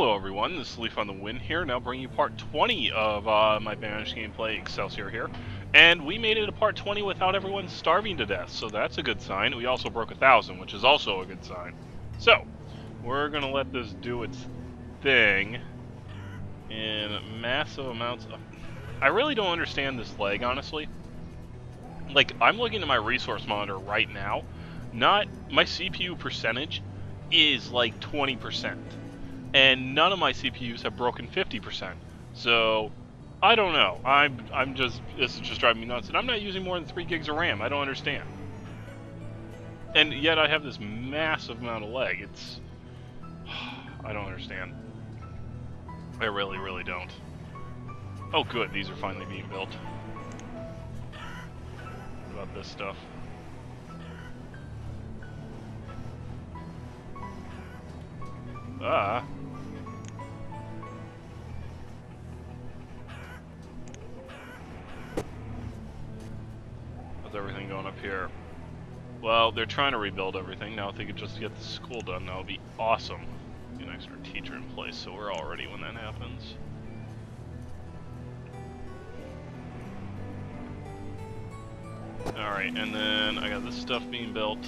Hello everyone, this is Leafonthewin here, now bringing you part 20 of my Banished gameplay, Excelsinor here. And we made it to part 20 without everyone starving to death, so that's a good sign. We also broke 1,000, which is also a good sign. So, we're gonna let this do its thing in massive amounts of... I really don't understand this lag, honestly. Like, I'm looking at my resource monitor right now, not... my CPU percentage is like 20%. And none of my CPUs have broken 50%, so I don't know. I'm just, this is just driving me nuts, and I'm not using more than 3 gigs of RAM. I don't understand, and yet I have this massive amount of lag. It's, I don't understand. I really don't. Oh, good, these are finally being built. What about this stuff? Ah. How's everything going up here? Well, they're trying to rebuild everything now. If they could just get the school done, that would be awesome. Get an extra teacher in place, so we're all ready when that happens. Alright, and then I got this stuff being built.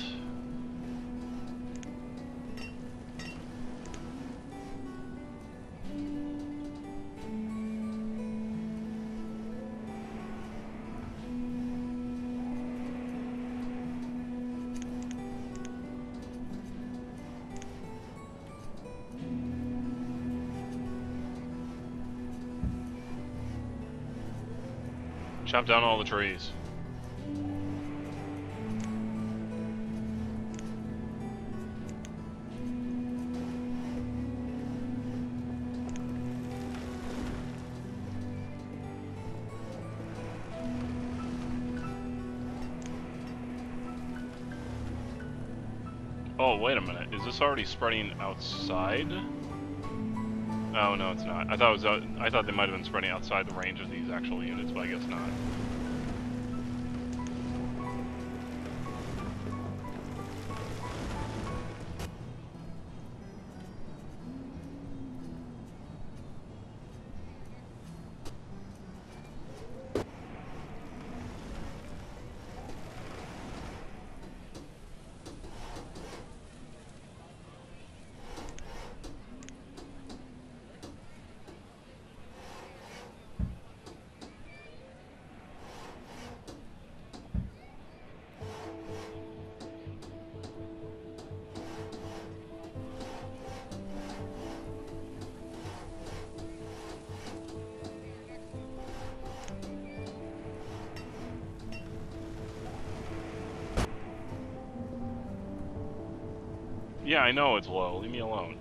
Chop down all the trees. Oh, wait a minute. Is this already spreading outside? Oh, no, it's not. I thought it was, I thought they might have been spreading outside the range of these actual units, but I guess not. Yeah, I know it's low. Leave me alone.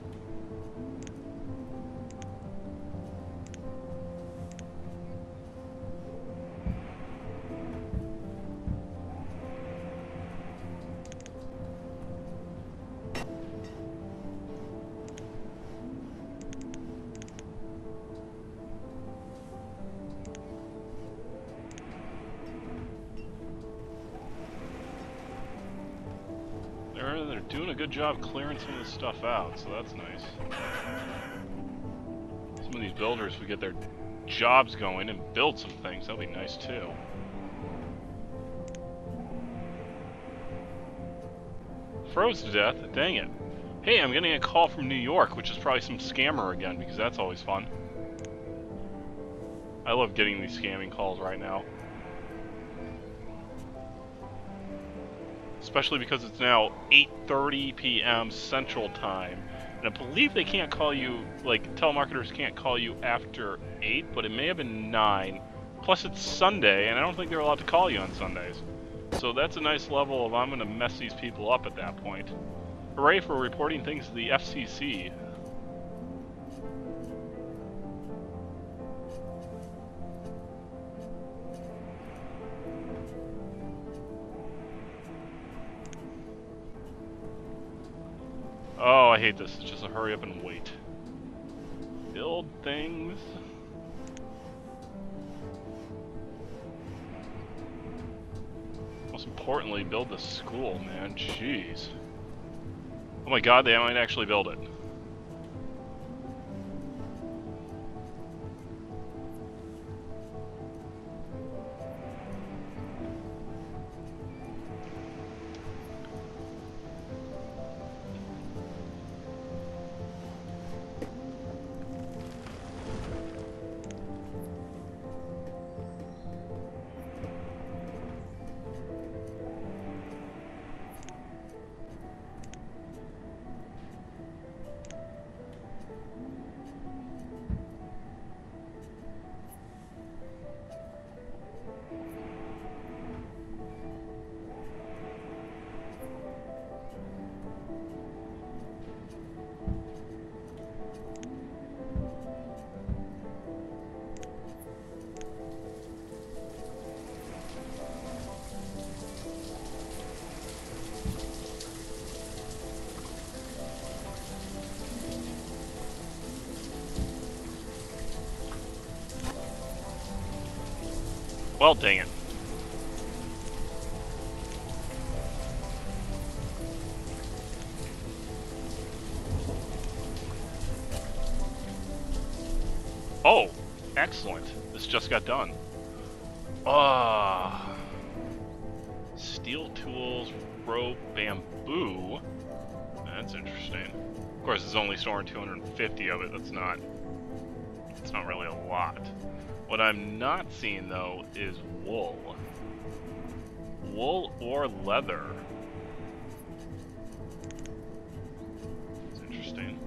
Doing a good job clearing some of this stuff out, so that's nice. Some of these builders would get their jobs going and build some things. That'll be nice too. Froze to death? Dang it. Hey, I'm getting a call from New York, which is probably some scammer again, because that's always fun. I love getting these scamming calls right now. Especially because it's now 8:30 p.m. Central Time, and I believe they can't call you, like, telemarketers can't call you after 8, but it may have been 9. Plus it's Sunday, and I don't think they're allowed to call you on Sundays. So that's a nice level of I'm gonna mess these people up at that point. Hooray for reporting things to the FCC. Oh, I hate this. It's just a hurry up and wait. Build things. Most importantly, build the school, man. Jeez. Oh my god, they might actually build it. Well, dang it. Oh, excellent. This just got done. Ah. Steel tools, rope, bamboo. That's interesting. Of course, it's only storing 250 of it. It's not really a lot. What I'm not seeing, though, is wool. Wool or leather. It's interesting.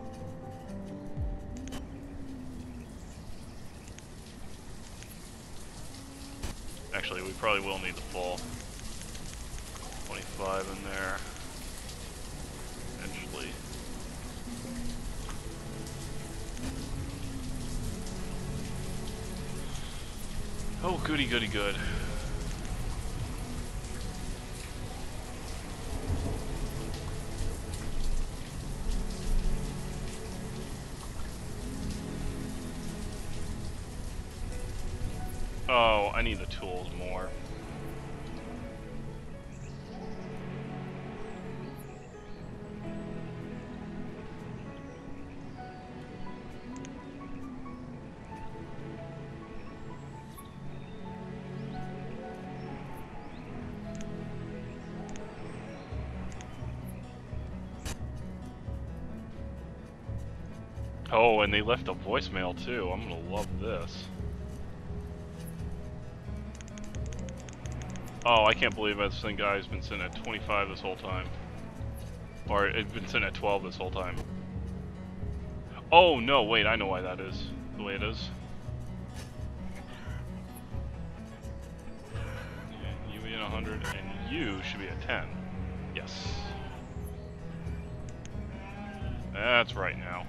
Actually, we probably will need the full 25 in there. Eventually. Oh, goody, goody, good. Oh, I need the tools more. Oh, and they left a voicemail too. I'm gonna love this. Oh, I can't believe this thing guy's been sitting at 25 this whole time. Or it's been sitting at 12 this whole time. Oh no, wait, I know why that is. The way it is. You be at 100 and you should be at 10. Yes. That's right now.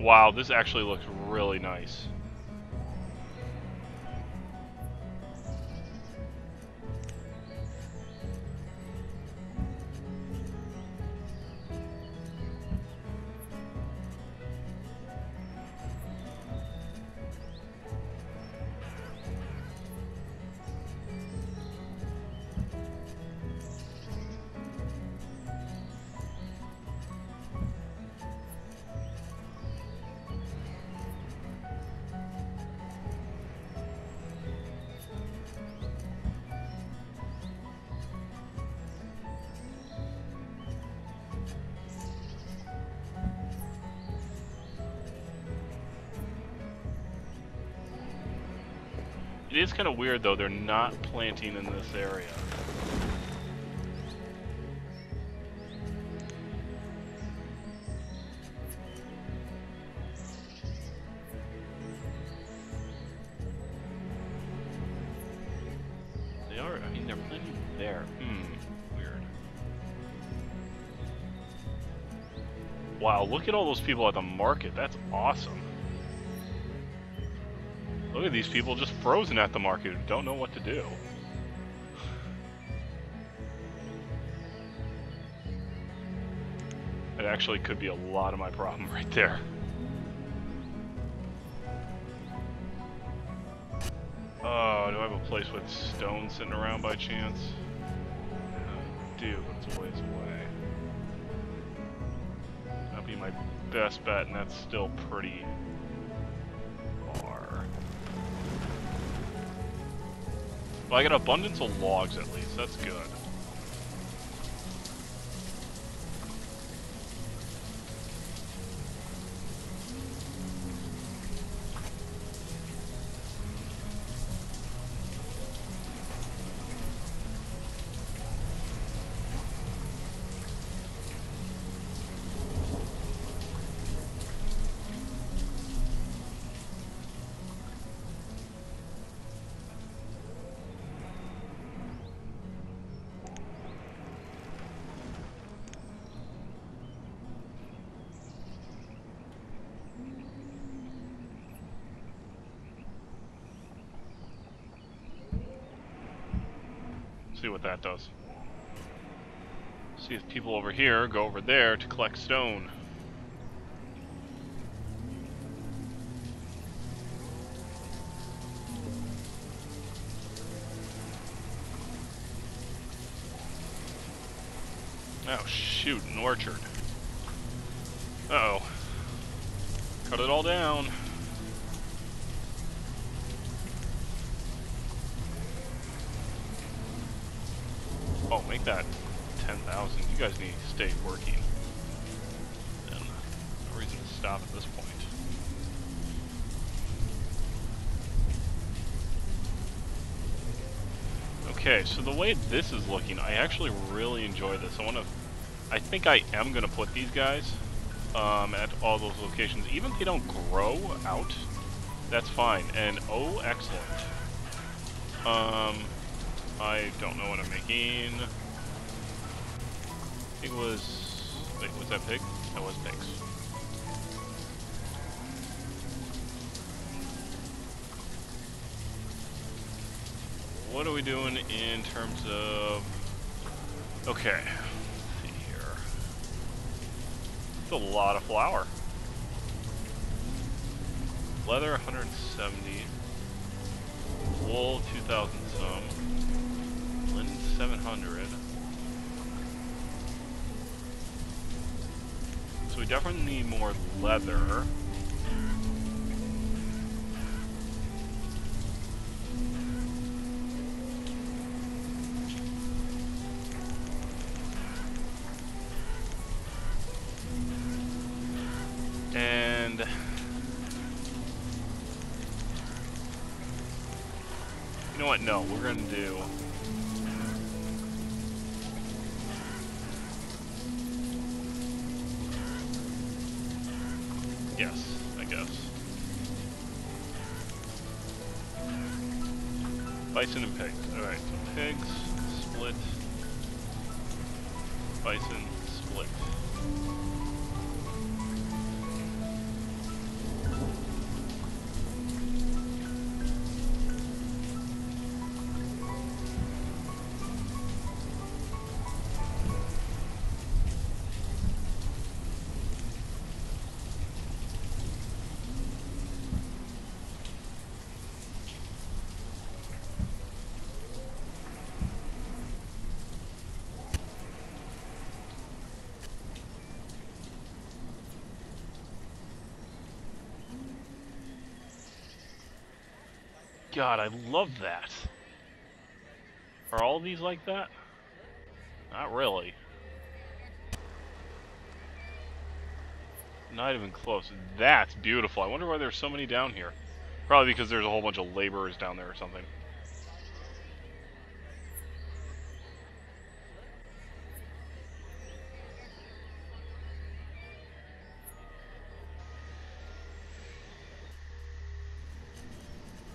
Wow, this actually looks really nice. It is kind of weird, though, they're not planting in this area. They are, I mean, they're planting there. Hmm, weird. Wow, look at all those people at the market. That's awesome. Look at these people just frozen at the market who don't know what to do. It actually could be a lot of my problem right there. Oh, do I have a place with stone sitting around by chance? I do, but it's a ways away. That'd be my best bet, and that's still pretty... Well, I got an abundance of logs at least, that's good. See what that does. See if people over here go over there to collect stone. Oh shoot, an orchard. Uh-oh. Cut it all down. Oh, make that 10,000. You guys need to stay working. And no reason to stop at this point. Okay, so the way this is looking, I actually really enjoy this. I think I am gonna put these guys at all those locations, even if they don't grow out. That's fine. And oh, excellent. I don't know what I'm making. I think it was. Wait, was that pig? That was pigs. What are we doing in terms of... Okay, let's see here. It's a lot of flour. Leather, 170. Wool, 2,000 some. Linen, 700. So we definitely need more leather. No, we're gonna do. Yes, I guess. Bison and pigs. Alright, so pigs, split. Bison, split. God, I love that. Are all these like that? Not really. Not even close. That's beautiful. I wonder why there's so many down here. Probably because there's a whole bunch of laborers down there or something.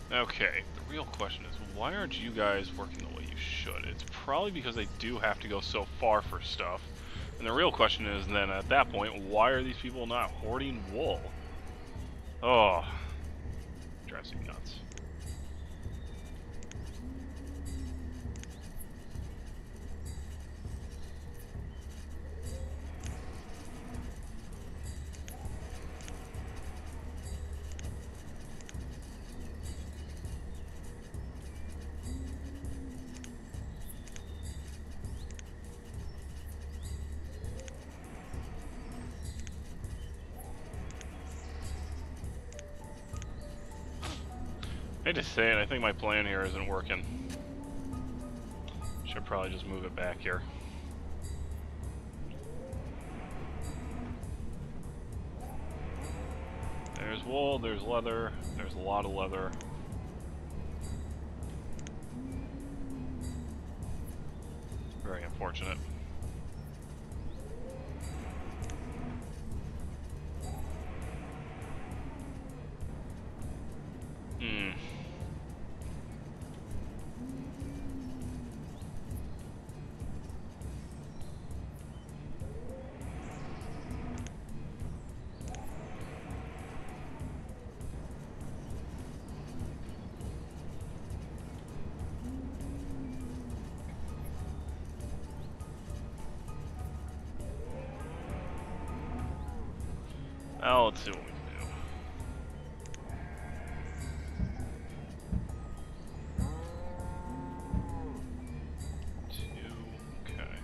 Okay, the real question is, why aren't you guys working the way you should? It's probably because they do have to go so far for stuff. And the real question is then, at that point, why are these people not hoarding wool? Oh, drives me nuts. I hate to say it, I think my plan here isn't working. Should probably just move it back here. There's wool, there's leather, there's a lot of leather. Very unfortunate. Now let's see what we can do. Two, okay.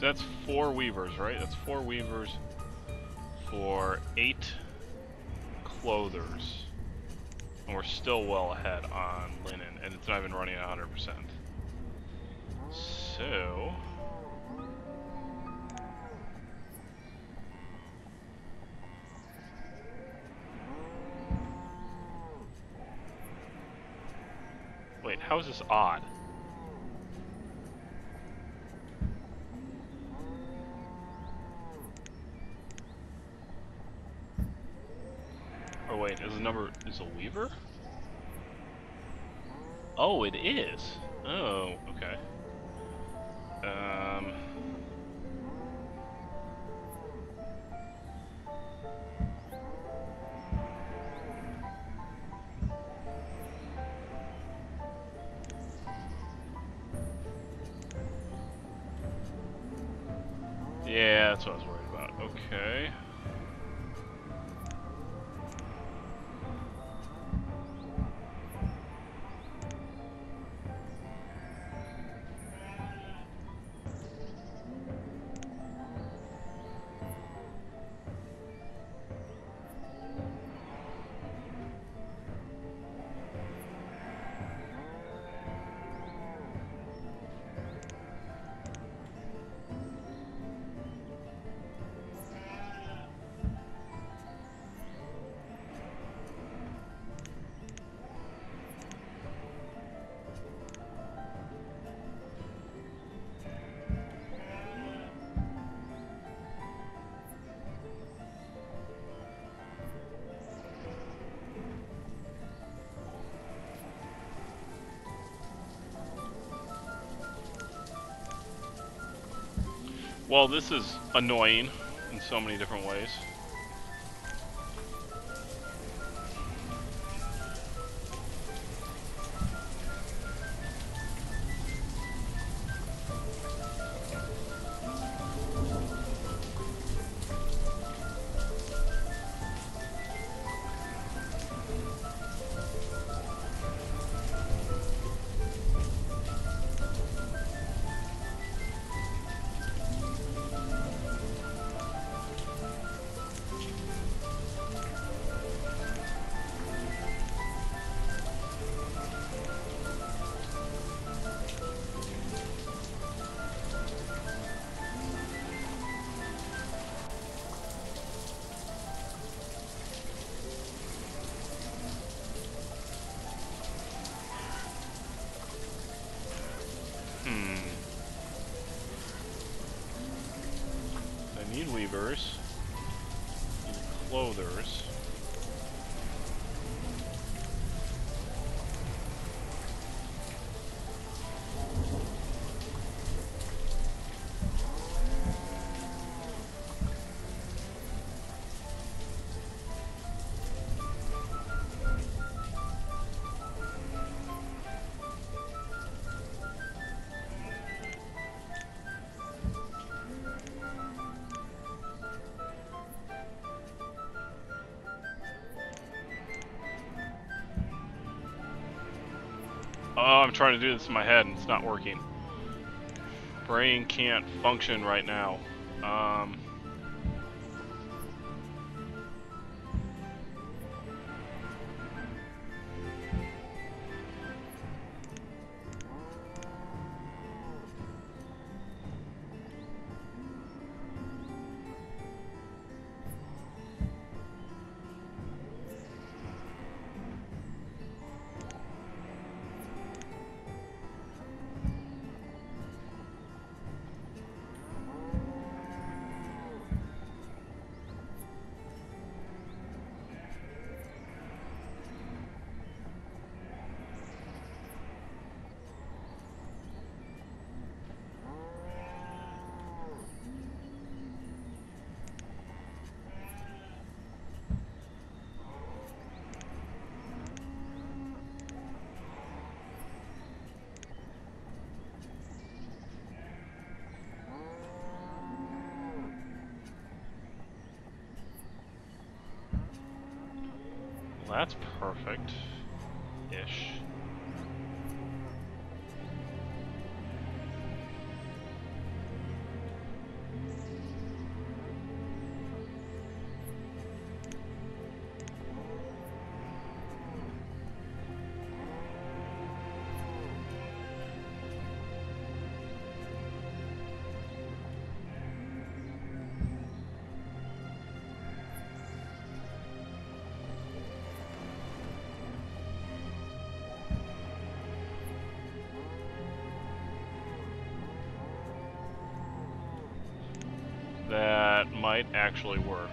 So that's 4 weavers, right? That's 4 weavers for 8 clothers. And we're still well ahead on linen, and it's not even running at 100%. So... wait, how is this odd? Oh wait, is the number, is a weaver? Oh, it is. Oh, okay. Yeah, that's what I was worried about. Okay. Well, this is annoying in so many different ways. Weavers, and clothers. Oh, I'm trying to do this in my head and it's not working. Brain can't function right now. That's perfect-ish. might actually work.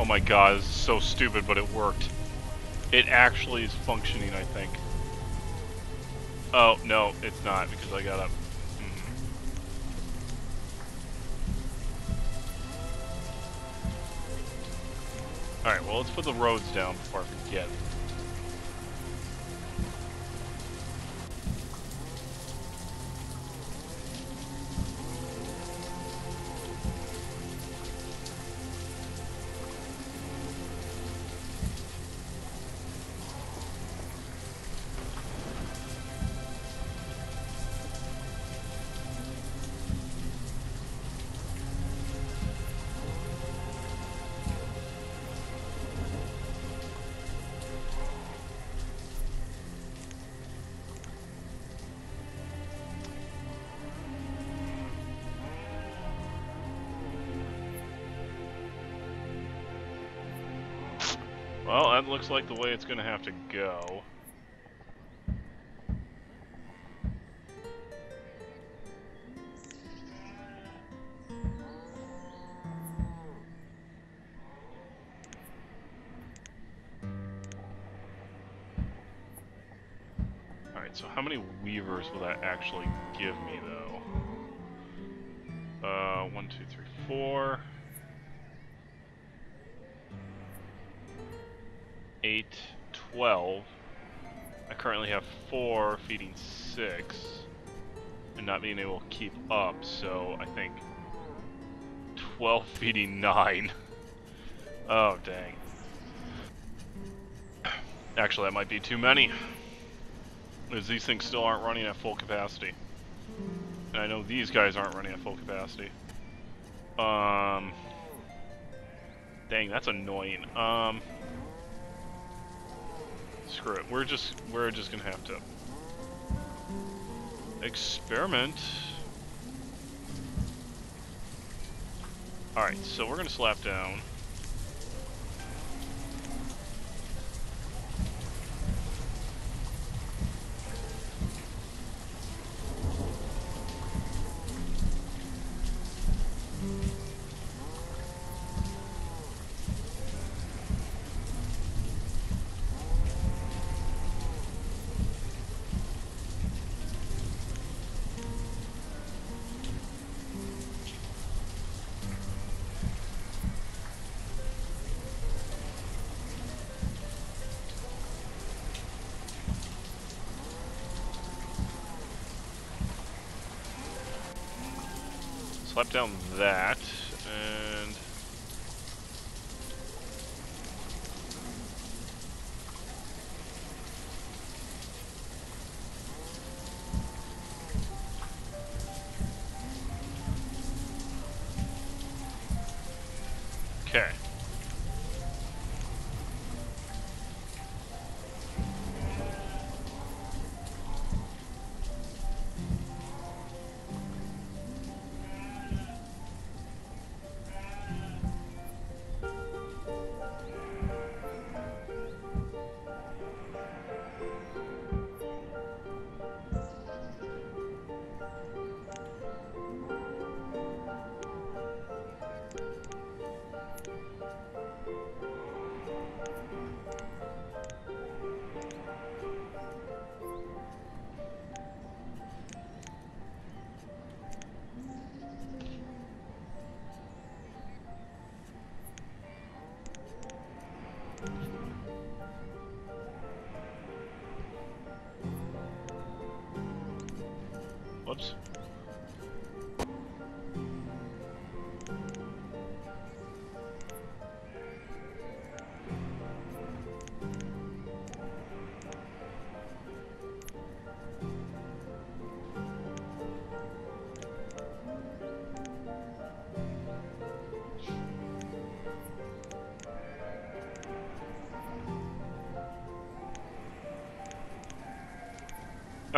Oh my god, this is so stupid, but it worked. It actually is functioning, I think. Oh, no, it's not, because I got up. Alright, well, let's put the roads down before I forget. Well, that looks like the way it's gonna have to go. Alright, so how many weavers will that actually give me, though? 1, 2, 3, 4... 8, 12. I currently have 4 feeding 6 and not being able to keep up, so I think 12 feeding 9. Oh, dang. Actually, that might be too many, because these things still aren't running at full capacity. And I know these guys aren't running at full capacity. Dang, that's annoying. Screw it. We're just gonna have to experiment. All right, so we're gonna slap down. Slap down that, and okay.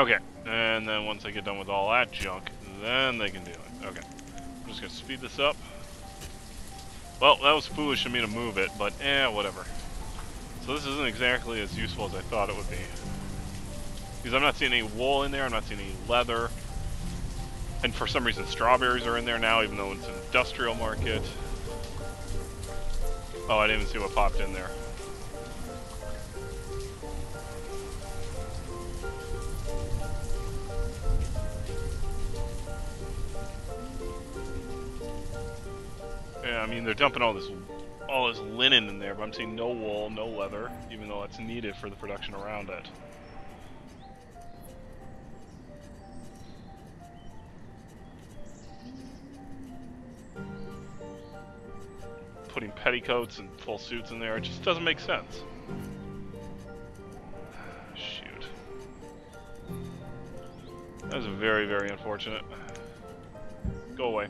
Okay, and then once I get done with all that junk, then they can do it. Okay, I'm just gonna speed this up. Well, that was foolish of me to move it, but whatever. So this isn't exactly as useful as I thought it would be. Because I'm not seeing any wool in there, I'm not seeing any leather. And for some reason strawberries are in there now, even though it's an industrial market. Oh, I didn't even see what popped in there. Yeah, I mean, they're dumping all this linen in there, but I'm seeing no wool, no leather, even though that's needed for the production around it. Putting petticoats and full suits in there, it just doesn't make sense. Shoot. That was very, very unfortunate. Go away.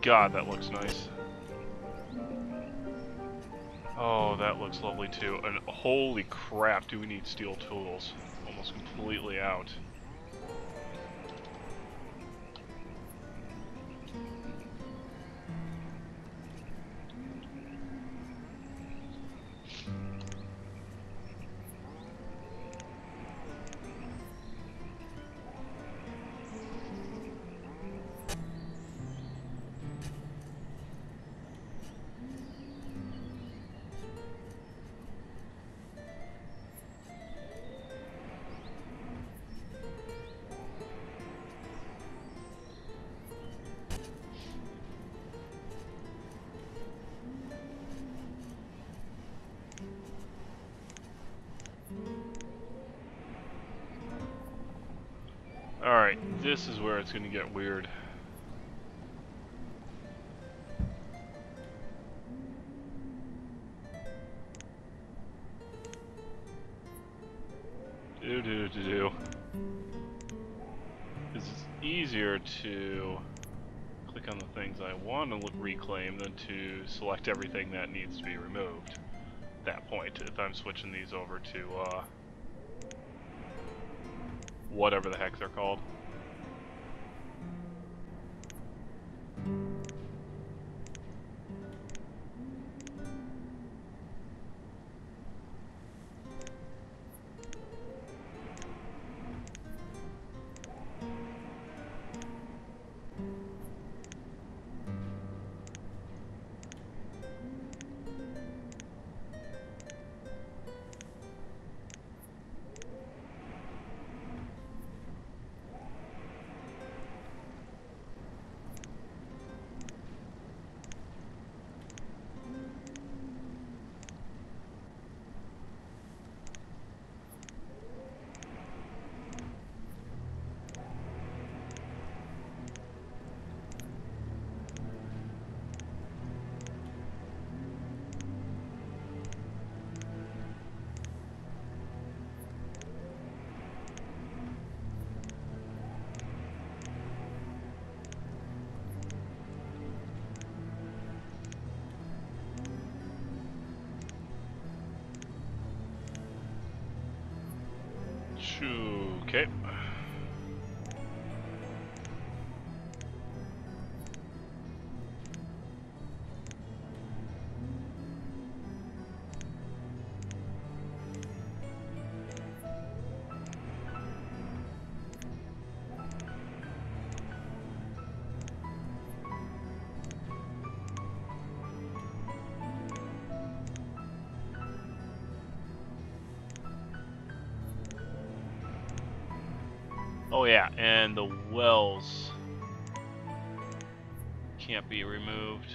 God, that looks nice. Oh, that looks lovely too. And holy crap, do we need steel tools? Almost completely out. Alright, this is where it's going to get weird. This is easier to click on the things I want to reclaim than to select everything that needs to be removed at that point, if I'm switching these over to, whatever the heck they're called. Okay. Oh yeah, and the wells can't be removed.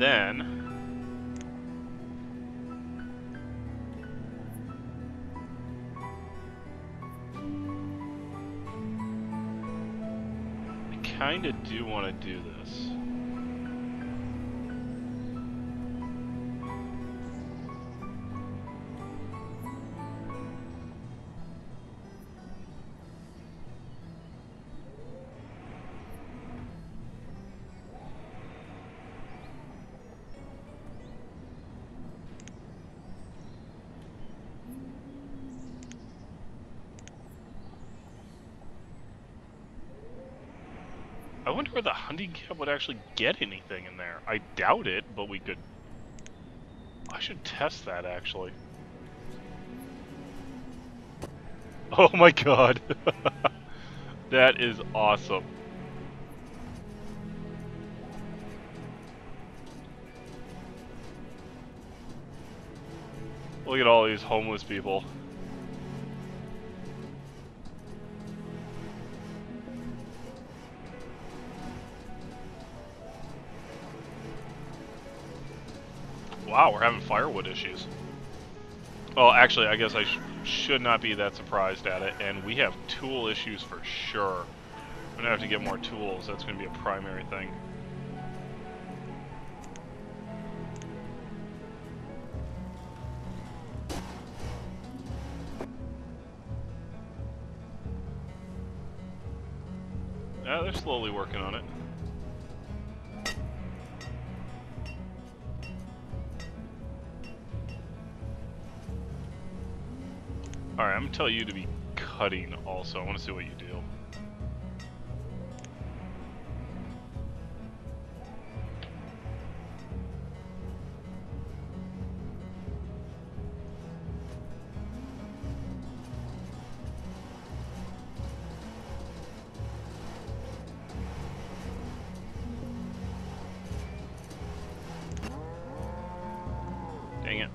And then... I kinda do want to do this. I wonder where the hunting camp would actually get anything in there. I doubt it, but we could... I should test that, actually. Oh my god! That is awesome. Look at all these homeless people. Wow, we're having firewood issues. Well, actually, I guess I should not be that surprised at it, and we have tool issues for sure. I'm gonna have to get more tools. That's gonna be a primary thing. Yeah, they're slowly working on it. Alright, I'm gonna tell you to be cutting also. I want to see what you do. Dang it.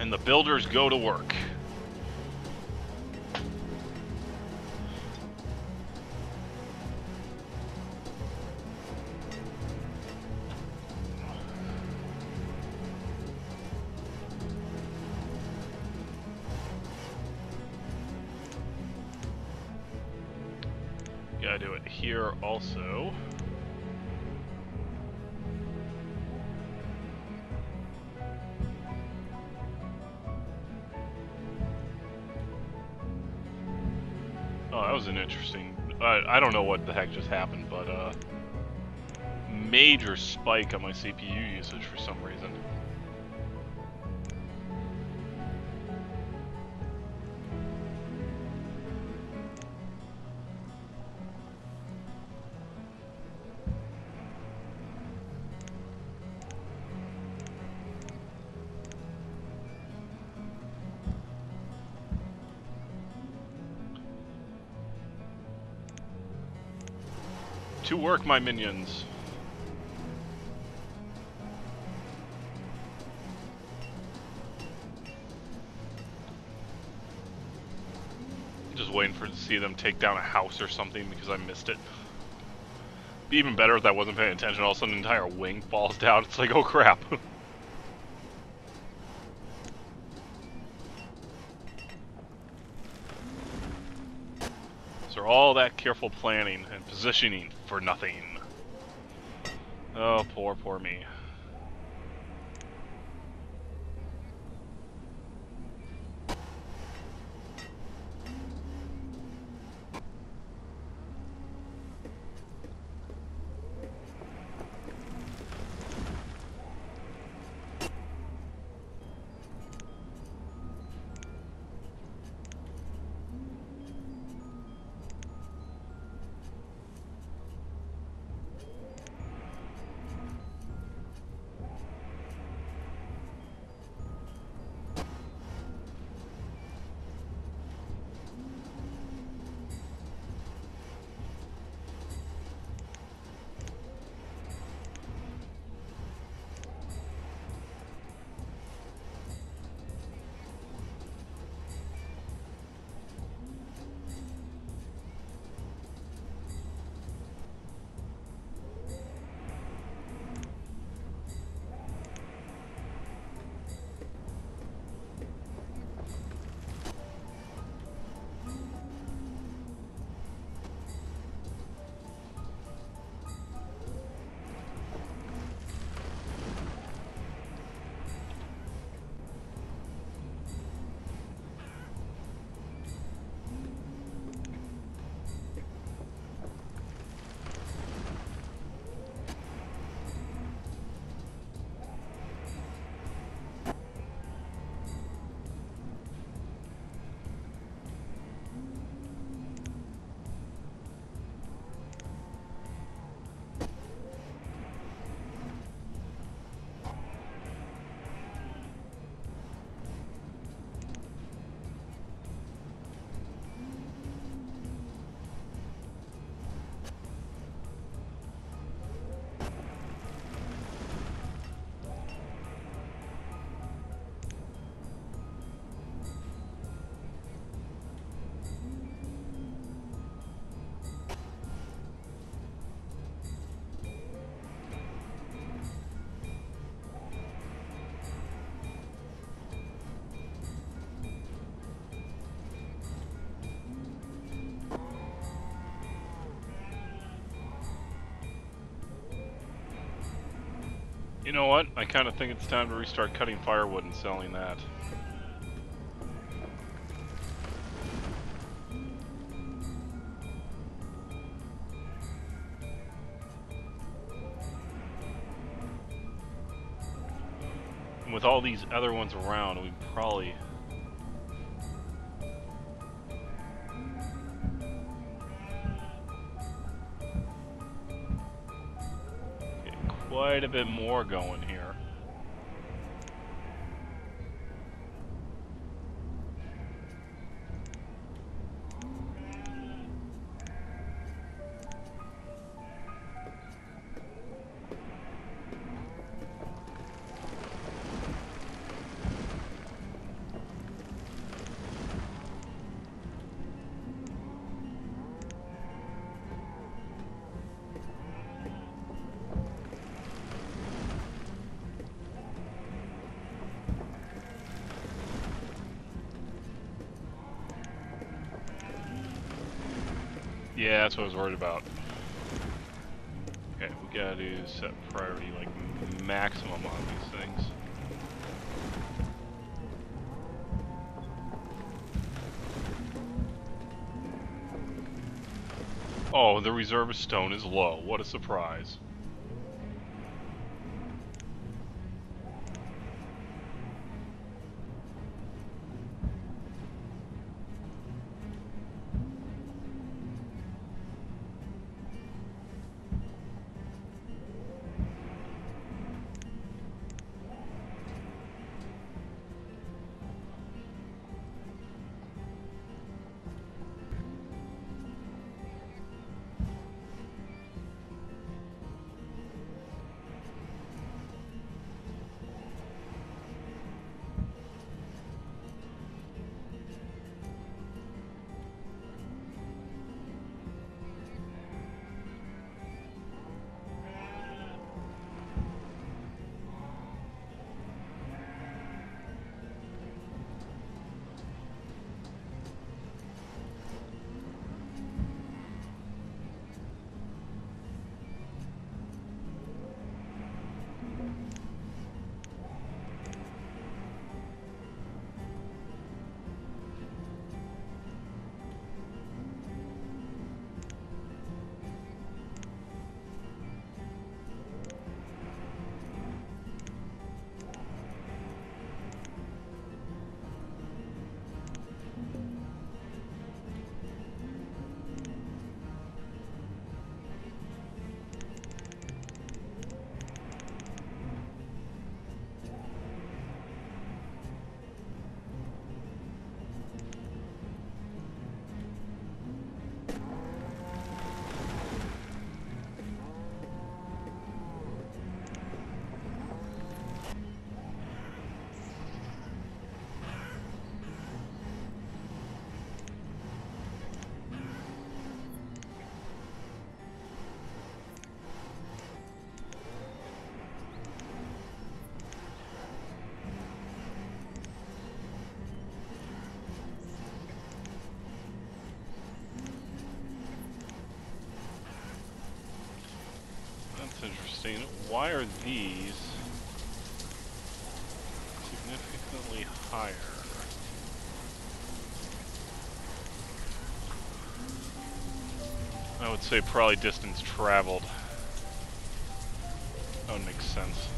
And the builders go to work. Gotta do it here also. Was an interesting, I don't know what the heck just happened, but major spike on my CPU usage for some reason. To work, my minions. Just waiting for to see them take down a house or something because I missed it. It'd be even better if I wasn't paying attention. All of a sudden, an entire wing falls down. It's like, oh crap. All that careful planning and positioning for nothing. Oh, poor me. You know what? I kind of think it's time to restart cutting firewood and selling that. And with all these other ones around, we probably... quite a bit more going here. Yeah, that's what I was worried about. Okay, we gotta do set priority, like, maximum on these things. Oh, the reserve of stone is low. What a surprise. Interesting. Why are these significantly higher? I would say probably distance traveled. That would make sense.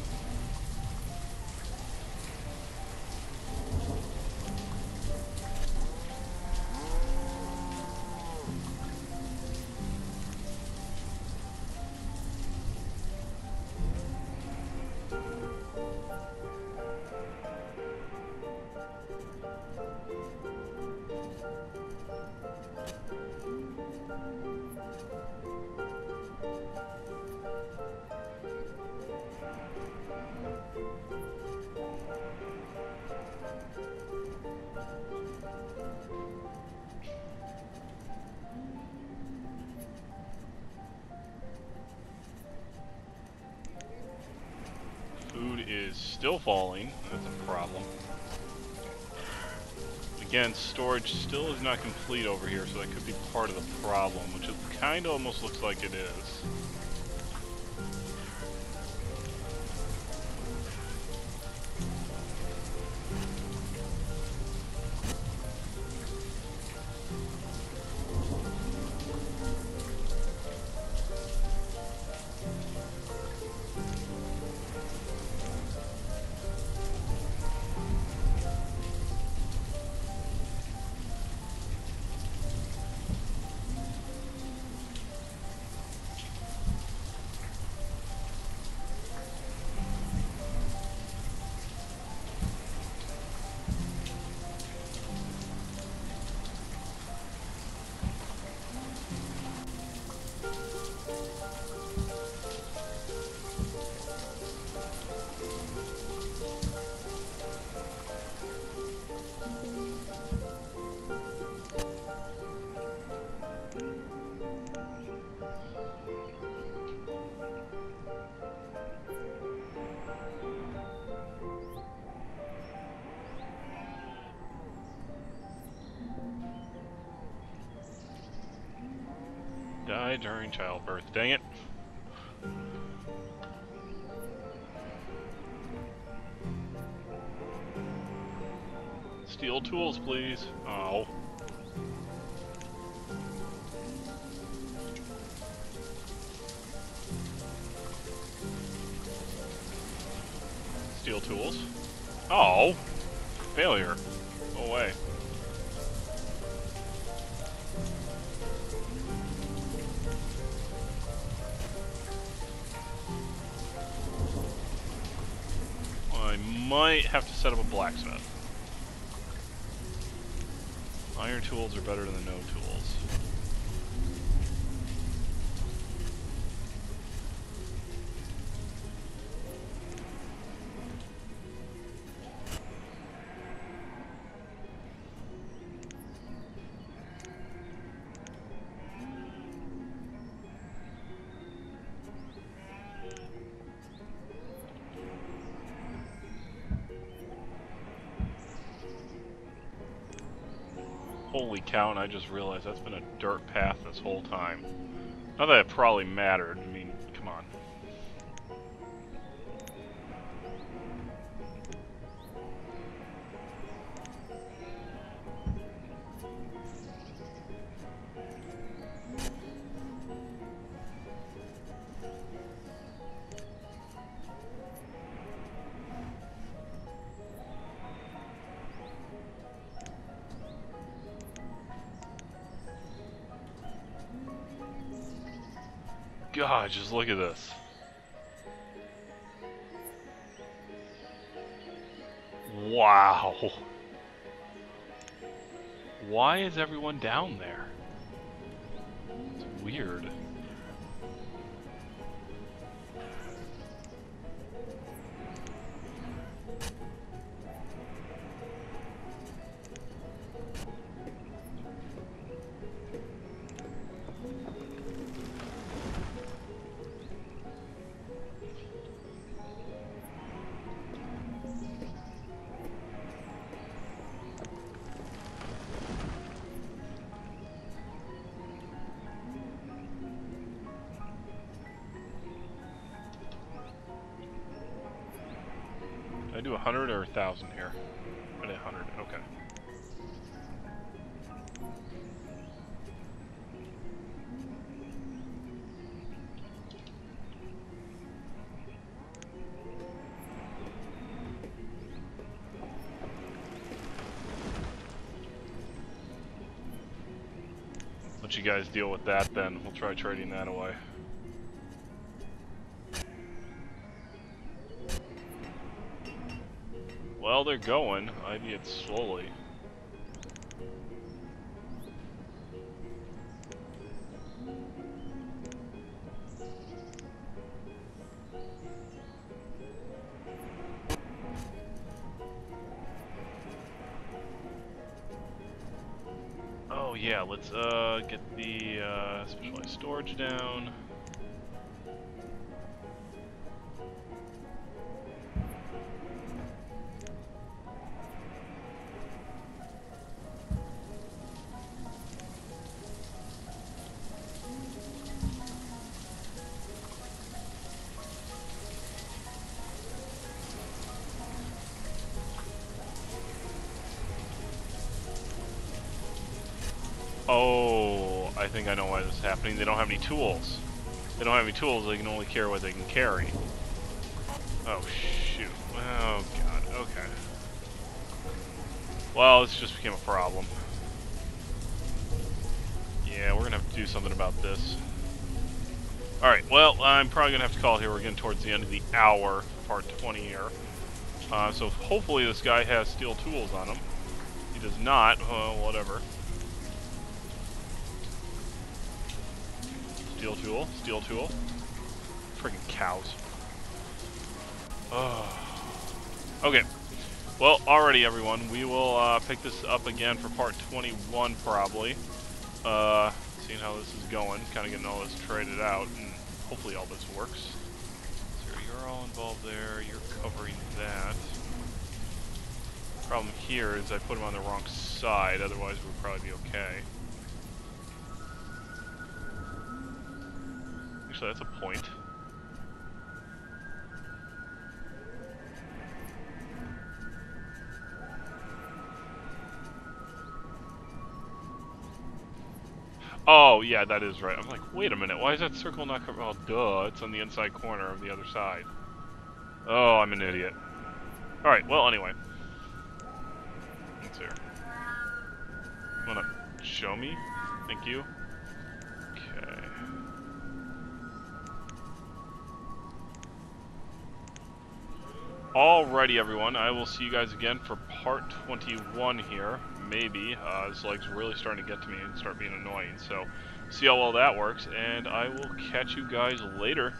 Still falling, that's a problem. Again, storage still is not complete over here, so that could be part of the problem, which it kind of almost looks like it is. Die during childbirth, dang it. Steel tools, please. Oh. Steel tools. Oh. Failure. Go away. I might have to set up a blacksmith. Iron tools are better than no tools. Holy cow, and I just realized that's been a dirt path this whole time. Not that it probably mattered, I mean, come on. God, just look at this. Wow. Why is everyone down there? It's weird. I do 100 or 1,000 here. I did 100. Okay. Let you guys deal with that then. We'll try trading that away. While they're going, I need it slowly. Oh yeah, let's get the specialized storage down. Oh, I think I know why this is happening. They don't have any tools. They don't have any tools, they can only carry what they can carry. Oh, shoot. Oh, God. Okay. Well, this just became a problem. Yeah, we're gonna have to do something about this. Alright, well, I'm probably gonna have to call it here. We're getting towards the end of the hour, part 20 here. So hopefully this guy has steel tools on him. He does not. Whatever. Steel tool, steel tool. Freaking cows. Oh. Okay. Well, alrighty, everyone. We will pick this up again for part 21, probably. Seeing how this is going, kind of getting all this traded out, and hopefully all this works. So you're all involved there. You're covering that. Problem here is I put them on the wrong side. Otherwise, we'll probably be okay. so that's a point. Oh, yeah, that is right. I'm like, wait a minute, why is that circle not covered? Oh, duh, it's on the inside corner of the other side. Oh, I'm an idiot. Alright, well, anyway. It's here. Wanna show me? Thank you. Okay. Alrighty, everyone, I will see you guys again for part 21 here. Maybe. This leg's really starting to get to me and start being annoying, so see how well that works, and I will catch you guys later.